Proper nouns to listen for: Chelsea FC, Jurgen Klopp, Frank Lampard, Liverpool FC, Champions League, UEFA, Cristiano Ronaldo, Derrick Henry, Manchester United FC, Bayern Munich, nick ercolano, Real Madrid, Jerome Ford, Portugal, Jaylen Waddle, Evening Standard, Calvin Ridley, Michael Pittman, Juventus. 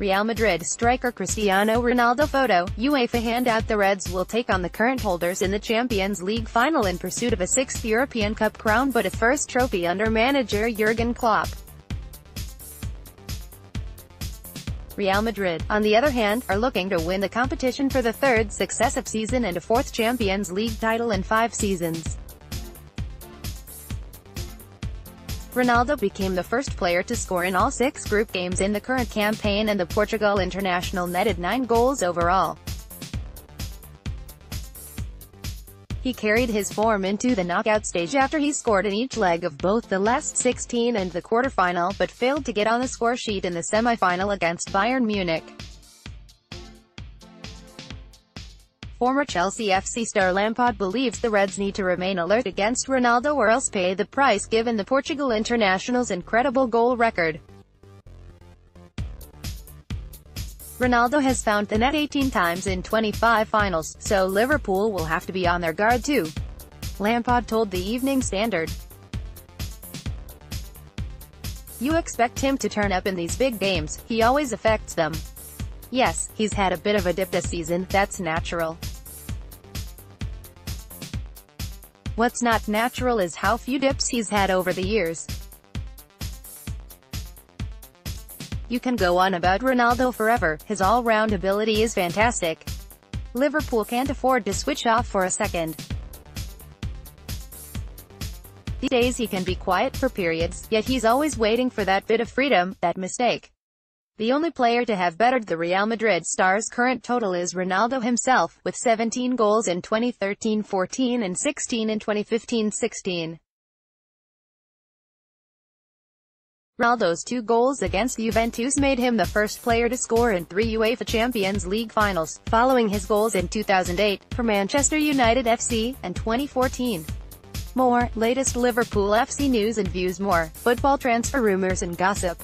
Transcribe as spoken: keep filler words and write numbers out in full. Real Madrid striker Cristiano Ronaldo photo, UEFA handout. The Reds will take on the current holders in the Champions League final in pursuit of a sixth European Cup crown but a first trophy under manager Jurgen Klopp. Real Madrid, on the other hand, are looking to win the competition for the third successive season and a fourth Champions League title in five seasons. Ronaldo became the first player to score in all six group games in the current campaign, and the Portugal international netted nine goals overall. He carried his form into the knockout stage after he scored in each leg of both the last sixteen and the quarterfinal, but failed to get on the scoresheet in the semi-final against Bayern Munich. Former Chelsea F C star Lampard believes the Reds need to remain alert against Ronaldo or else pay the price given the Portugal international's incredible goal record. Ronaldo has found the net eighteen times in twenty-five finals, so Liverpool will have to be on their guard too, Lampard told the Evening Standard. You expect him to turn up in these big games, he always affects them. Yes, he's had a bit of a dip this season, that's natural. What's not natural is how few dips he's had over the years. You can go on about Ronaldo forever, his all-round ability is fantastic. Liverpool can't afford to switch off for a second. These days he can be quiet for periods, yet he's always waiting for that bit of freedom, that mistake. The only player to have bettered the Real Madrid star's current total is Ronaldo himself, with seventeen goals in twenty thirteen fourteen and sixteen in twenty fifteen sixteen. Ronaldo's two goals against Juventus made him the first player to score in three UEFA Champions League finals, following his goals in two thousand eight, for Manchester United F C, and twenty fourteen. More, latest Liverpool F C news and views. More, football transfer rumors and gossip.